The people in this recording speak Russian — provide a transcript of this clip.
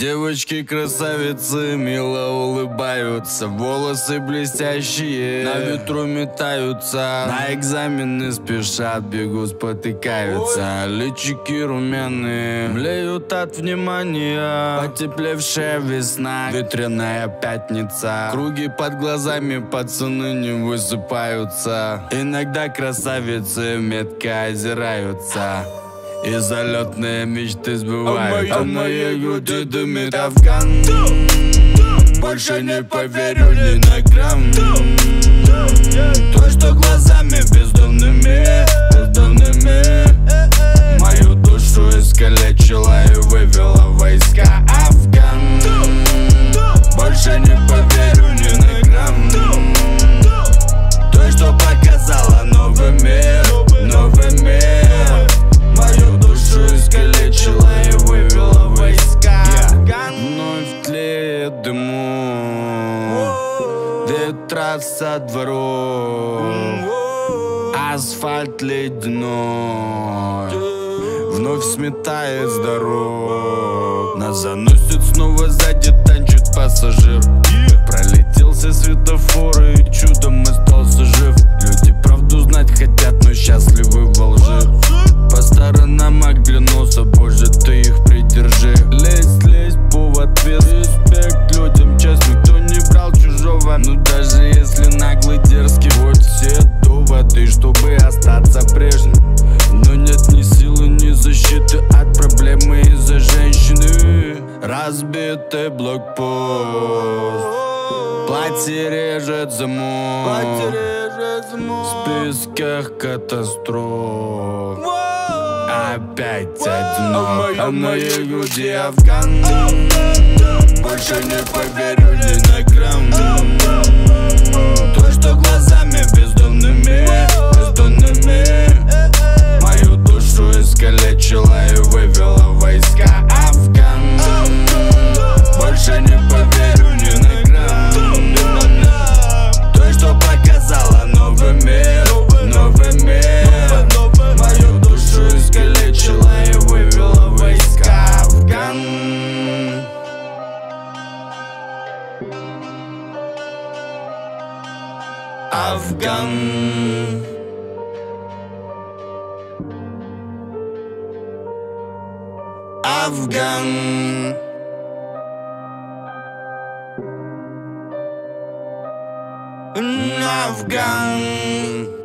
Девочки-красавицы мило улыбаются, волосы блестящие на ветру метаются, на экзамены спешат, бегут, спотыкаются. Личики румяные млеют от внимания, потеплевшая весна, ветреная пятница. Круги под глазами, пацаны не высыпаются, иногда красавицы метко озираются. И залетные мечты сбывают. А в моей груди дымит Афган. Больше не поверю ни на грамм. То, что глазами бездомными мою душу искалечила и вывела войска. Афган, больше не поверю ни на грамм. То, что показала новый мир, новый мир, мою душу искалечила и вывела войска. Вновь тлеет дыму, ветра со дворов, асфальт ледяной вновь сметает с дорог. Нас заносит снова, сзади танчит пассажир. Пролетел все светофоры и чудом остался жив. Люди правду знать хотят, но счастливы во лжи. По сторонам оглянулся, боже, ты их придержи. Лезь, лезь, повод вес, респект людям честно. Никто не брал чужого, ну даже если наглый, дерзкий. Вот все доводы, чтобы остаться прежним, но нет ни силы, ни защиты от проблемы из-за женщины. Разбитый блокпост, платье режет замок, в списках катастроф опять одно. А в моей груди Афган, больше не поверю ни на грамм. То, что глазами бездомными мою душу искалечила и вывела войска. Афган, больше не поверю ни на грамм. То, что показала новый мир, новый мир, мою душу искалечила и вывела войска. Афган. Афган. Афган. Afghan.